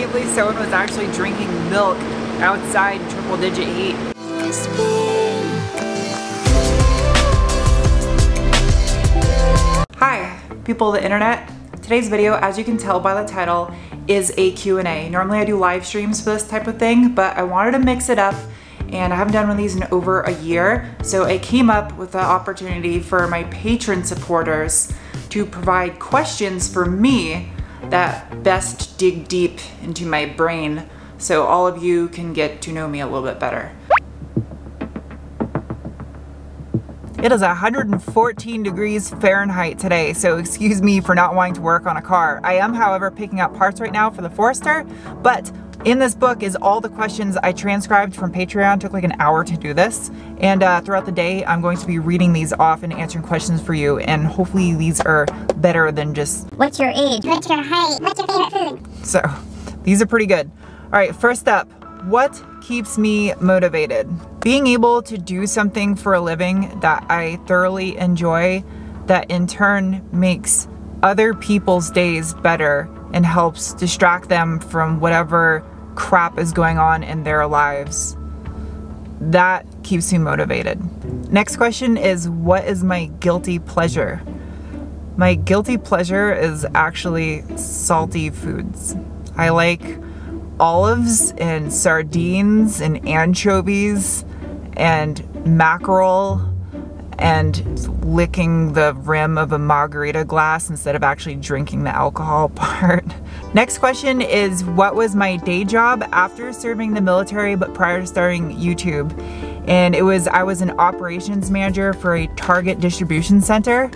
can't believe someone was actually drinking milk outside in triple-digit heat. Hi, people of the internet. Today's video, as you can tell by the title, is a Q&A. Normally I do live streams for this type of thing, but I wanted to mix it up, and I haven't done one of these in over a year, so I came up with the opportunity for my Patreon supporters to provide questions for me that best dig deep into my brain so all of you can get to know me a little bit better. It is 114 degrees Fahrenheit today, so excuse me for not wanting to work on a car. I am, however, picking up parts right now for the Forester, but in this book is all the questions I transcribed from Patreon. It took like an hour to do this. And throughout the day, I'm going to be reading these off and answering questions for you. And hopefully these are better than just, what's your age? What's your height? What's your favorite food? So these are pretty good. All right, first up, what keeps me motivated? Being able to do something for a living that I thoroughly enjoy, that in turn makes other people's days better and helps distract them from whatever crap is going on in their lives. That keeps me motivated. Next question is, what is my guilty pleasure? My guilty pleasure is actually salty foods. I like olives and sardines and anchovies and mackerel and licking the rim of a margarita glass instead of actually drinking the alcohol part. Next question is, what was my day job after serving the military but prior to starting YouTube? And it was, I was an operations manager for a Target distribution center,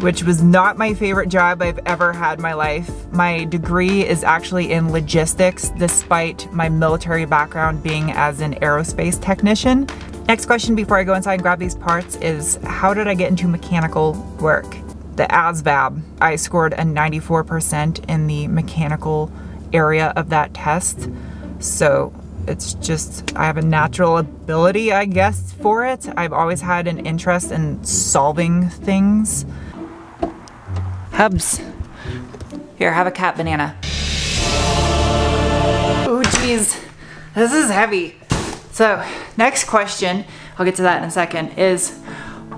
which was not my favorite job I've ever had in my life. My degree is actually in logistics, despite my military background being as an aerospace technician. Next question before I go inside and grab these parts is, how did I get into mechanical work? The ASVAB, I scored a 94% in the mechanical area of that test. So it's just, I have a natural ability, I guess, for it. I've always had an interest in solving things. Hubs. Here, have a cat banana. Oh geez, this is heavy. So next question, I'll get to that in a second, is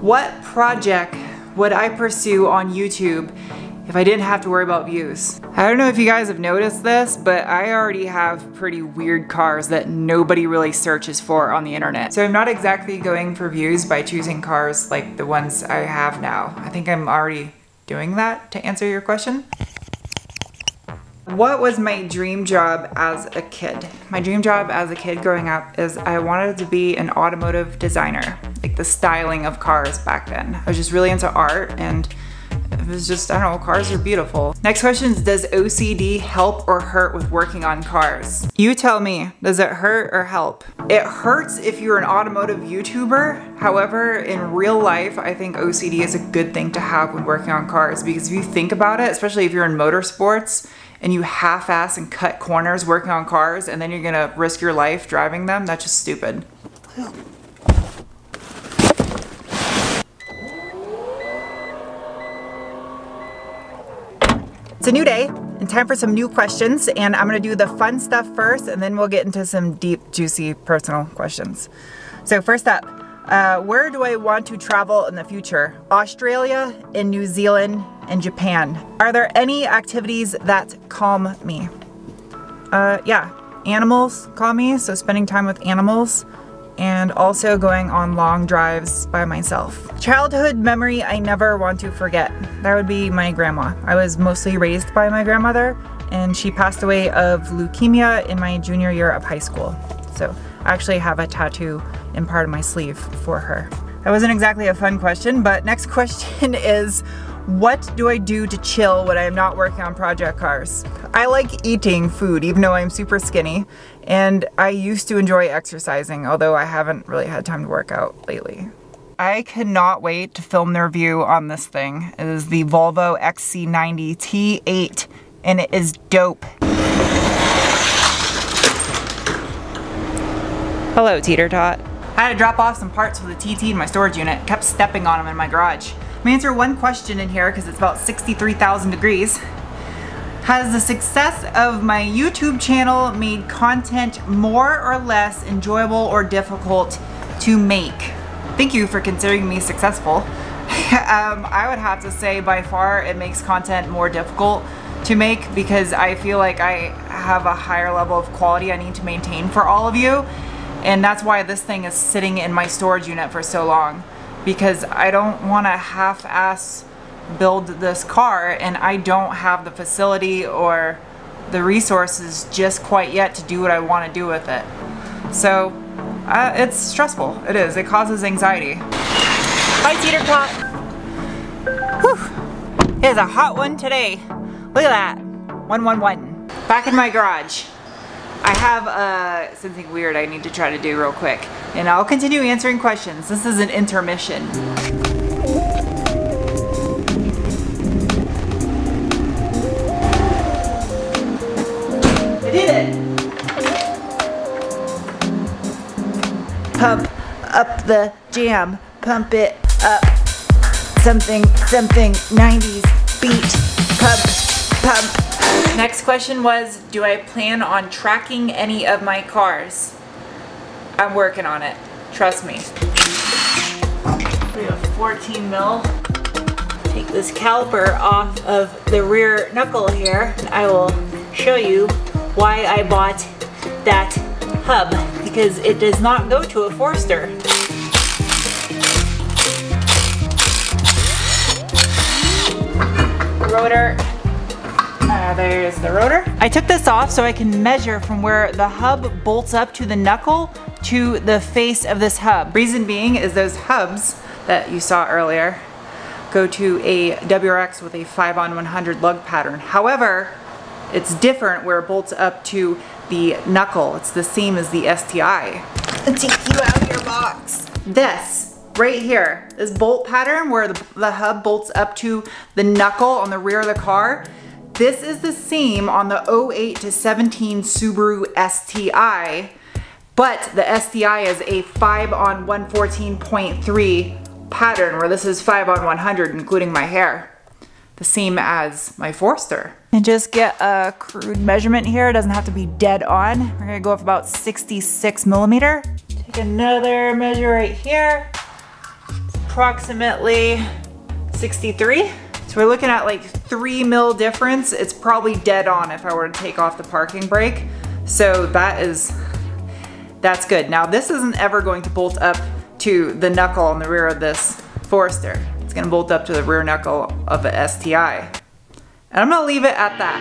what project would I pursue on YouTube if I didn't have to worry about views? I don't know if you guys have noticed this, but I already have pretty weird cars that nobody really searches for on the internet. So I'm not exactly going for views by choosing cars like the ones I have now. I think I'm already doing that to answer your question. What was my dream job as a kid? My dream job as a kid growing up is I wanted to be an automotive designer, like the styling of cars back then. I was just really into art, and it was just, I don't know, cars are beautiful. Next question is, does OCD help or hurt with working on cars? You tell me, does it hurt or help? It hurts if you're an automotive YouTuber. However, in real life, I think OCD is a good thing to have when working on cars, because if you think about it, especially if you're in motorsports, and you half-ass and cut corners working on cars, and then you're gonna risk your life driving them, that's just stupid. It's a new day, and time for some new questions, and I'm gonna do the fun stuff first, and then we'll get into some deep, juicy, personal questions. So first up, where do I want to travel in the future? Australia and New Zealand and Japan. Are there any activities that calm me? Yeah, animals calm me, so spending time with animals, and also going on long drives by myself. Childhood memory I never want to forget. That would be my grandma. I was mostly raised by my grandmother, and she passed away of leukemia in my junior year of high school. So I actually have a tattoo in part of my sleeve for her. That wasn't exactly a fun question, but next question is, what do I do to chill when I'm not working on project cars? I like eating food, even though I'm super skinny, and I used to enjoy exercising, although I haven't really had time to work out lately. I cannot wait to film the review on this thing. It is the Volvo XC90 T8, and it is dope. Hello, teeter tot. I had to drop off some parts for the TT in my storage unit. Kept stepping on them in my garage. I'm gonna answer one question in here because it's about 63,000 degrees. Has the success of my YouTube channel made content more or less enjoyable or difficult to make? Thank you for considering me successful. I would have to say by far it makes content more difficult to make, because I feel like I have a higher level of quality I need to maintain for all of you. And that's why this thing is sitting in my storage unit for so long, because I don't want to half-ass build this car, and I don't have the facility or the resources just quite yet to do what I want to do with it. So it's stressful. It is. It causes anxiety. Hi, Cedar Clock. Whew. It is a hot one today. Look at that. 111. Back in my garage. I have something weird I need to try to do real quick, and I'll continue answering questions. This is an intermission. I did it! Pump up the jam, pump it up. Something, something, 90s beat, pump, pump. Next question was, do I plan on tracking any of my cars? I'm working on it, trust me. We have 14 mil. Take this caliper off of the rear knuckle here, and I will show you why I bought that hub, because it does not go to a Forester. Rotor, there's the rotor. I took this off so I can measure from where the hub bolts up to the knuckle to the face of this hub. Reason being is those hubs that you saw earlier go to a WRX with a 5/100 lug pattern. However, it's different where it bolts up to the knuckle. It's the same as the STI. Let's take you out of your box. This, right here, this bolt pattern where the hub bolts up to the knuckle on the rear of the car, this is the same on the 08-17 Subaru STI, but the STI is a 5/114.3 pattern, where this is 5/100, including my hair. The same as my Forester. And just get a crude measurement here. It doesn't have to be dead on. We're gonna go off about 66 millimeter. Take another measure right here. It's approximately 63. So we're looking at like 3 mil difference. It's probably dead on if I were to take off the parking brake. So that's good. Now this isn't ever going to bolt up to the knuckle on the rear of this Forester. It's gonna bolt up to the rear knuckle of the STI. And I'm gonna leave it at that.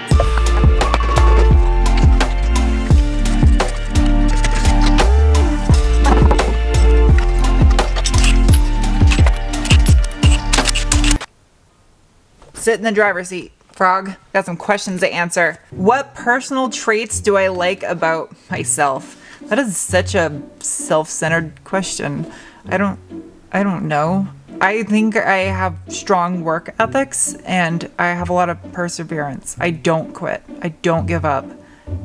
Sit in the driver's seat, frog. Got some questions to answer. What personal traits do I like about myself? That is such a self-centered question. I don't know. I think I have strong work ethics, and I have a lot of perseverance. I don't quit. I don't give up.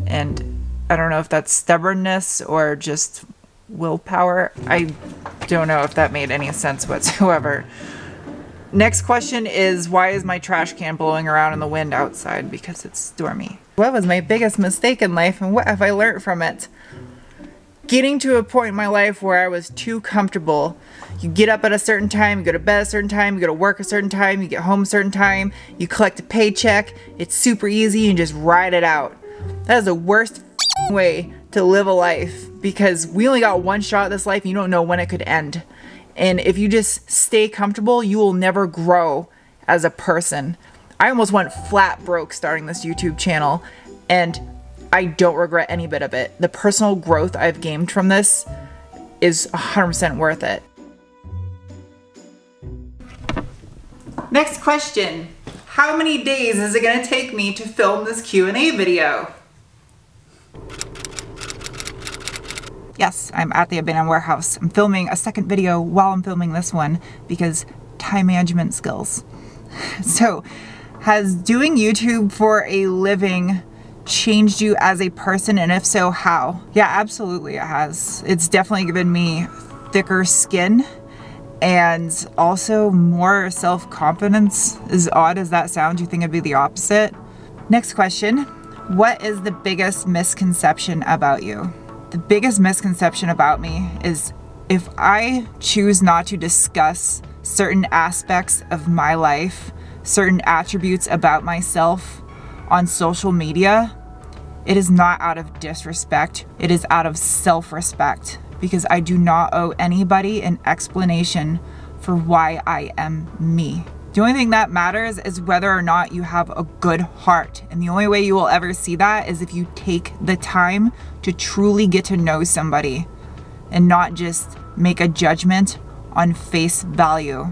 And I don't know if that's stubbornness or just willpower. I don't know if that made any sense whatsoever. Next question is, why is my trash can blowing around in the wind outside? Because it's stormy. What was my biggest mistake in life, and what have I learned from it? Getting to a point in my life where I was too comfortable. You get up at a certain time, you go to bed a certain time, you go to work a certain time, you get home a certain time, you collect a paycheck, it's super easy, you just ride it out. That is the worst way to live a life, because we only got one shot at this life, and you don't know when it could end. And if you just stay comfortable, you will never grow as a person. I almost went flat broke starting this YouTube channel, and I don't regret any bit of it. The personal growth I've gained from this is 100% worth it. Next question. How many days is it gonna take me to film this Q&A video? Yes, I'm at the abandoned warehouse. I'm filming a second video while I'm filming this one because time management skills. So, has doing YouTube for a living changed you as a person, and if so, how? Yeah, absolutely it has. It's definitely given me thicker skin and also more self-confidence. As odd as that sounds, you think it'd be the opposite. Next question, what is the biggest misconception about you? The biggest misconception about me is if I choose not to discuss certain aspects of my life, certain attributes about myself on social media, it is not out of disrespect, it is out of self-respect, because I do not owe anybody an explanation for why I am me. The only thing that matters is whether or not you have a good heart, and the only way you will ever see that is if you take the time to truly get to know somebody and not just make a judgment on face value.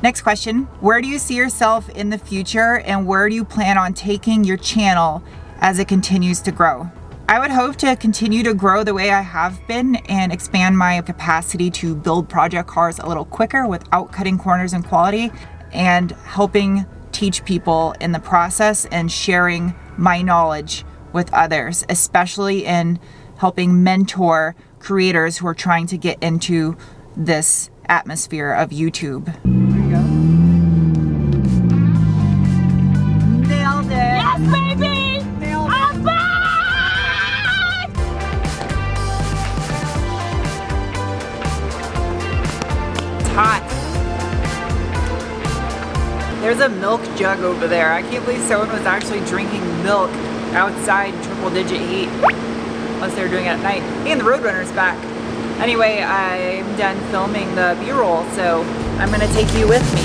Next question, where do you see yourself in the future and where do you plan on taking your channel as it continues to grow? I would hope to continue to grow the way I have been and expand my capacity to build project cars a little quicker without cutting corners in quality, and helping teach people in the process and sharing my knowledge with others, especially in helping mentor creators who are trying to get into this atmosphere of YouTube. There you go. Nailed it. Yes, baby! Nailed it. I'm back! It's hot. There's a milk jug over there. I can't believe someone was actually drinking milk outside in triple-digit heat. Unless they were doing it at night. And the Roadrunner's back. Anyway, I'm done filming the B-roll, so I'm gonna take you with me.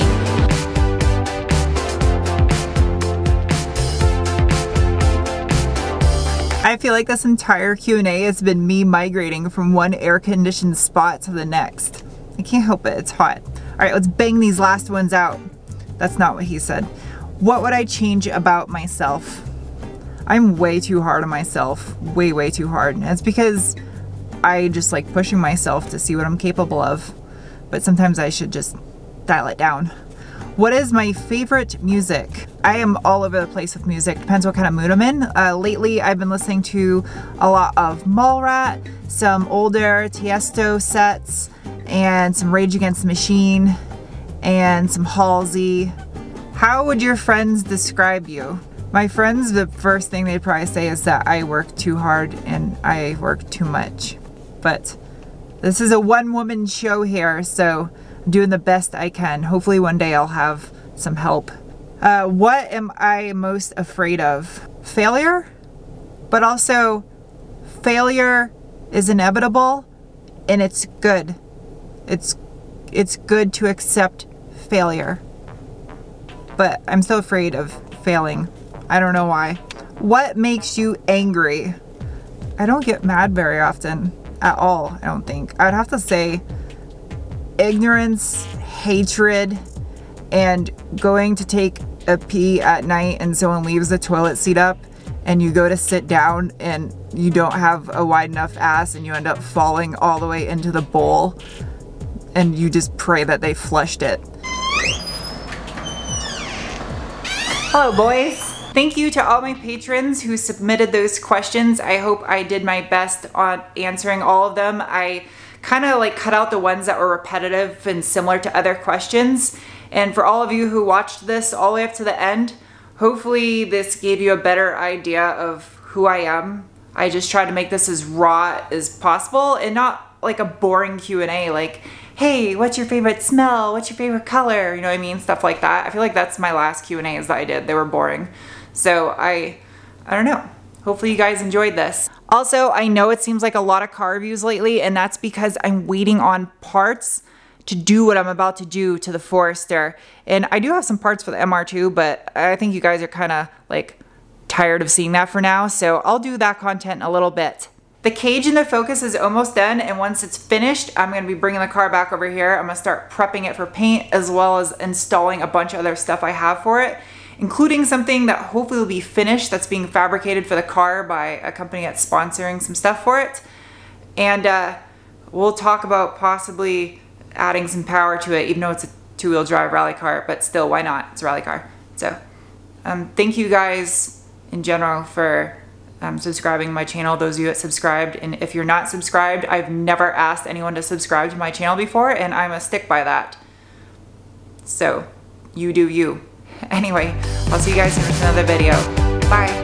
I feel like this entire Q&A has been me migrating from one air-conditioned spot to the next. I can't help it, it's hot. All right, let's bang these last ones out. That's not what he said. What would I change about myself? I'm way too hard on myself, way, way too hard. And it's because I just like pushing myself to see what I'm capable of, but sometimes I should just dial it down. What is my favorite music? I am all over the place with music, depends what kind of mood I'm in. Lately I've been listening to a lot of Mall Rat, some older Tiesto sets, and some Rage Against the Machine, and some Halsey. How would your friends describe you? My friends, the first thing they'd probably say is that I work too hard and I work too much. But this is a one-woman show here, so I'm doing the best I can. Hopefully one day I'll have some help. What am I most afraid of? Failure? But also, failure is inevitable and it's good. It's good to accept failure. But I'm so afraid of failing. I don't know why. What makes you angry? I don't get mad very often. At all, I don't think. I'd have to say ignorance, hatred, and going to take a pee at night and someone leaves the toilet seat up and you go to sit down and you don't have a wide enough ass and you end up falling all the way into the bowl and you just pray that they flushed it. Hello, boys. Thank you to all my patrons who submitted those questions. I hope I did my best on answering all of them. I kind of like cut out the ones that were repetitive and similar to other questions. And for all of you who watched this all the way up to the end, hopefully this gave you a better idea of who I am. I just tried to make this as raw as possible and not like a boring Q&A like, hey, what's your favorite smell? What's your favorite color? You know what I mean? Stuff like that. I feel like that's my last Q&As that I did. They were boring. So I don't know. Hopefully you guys enjoyed this. Also, I know it seems like a lot of car reviews lately, and that's because I'm waiting on parts to do what I'm about to do to the Forester. And I do have some parts for the MR2, but I think you guys are kind of like tired of seeing that for now. So I'll do that content in a little bit. The cage in the Focus is almost done, and once it's finished, I'm gonna be bringing the car back over here. I'm gonna start prepping it for paint as well as installing a bunch of other stuff I have for it, including something that hopefully will be finished that's being fabricated for the car by a company that's sponsoring some stuff for it. And we'll talk about possibly adding some power to it, even though it's a two-wheel drive rally car, but still, why not? It's a rally car. So thank you guys in general for subscribing to my channel, those of you that subscribed. And if you're not subscribed, I've never asked anyone to subscribe to my channel before, and I'm a stick by that. So you do you. Anyway, I'll see you guys in another video. Bye.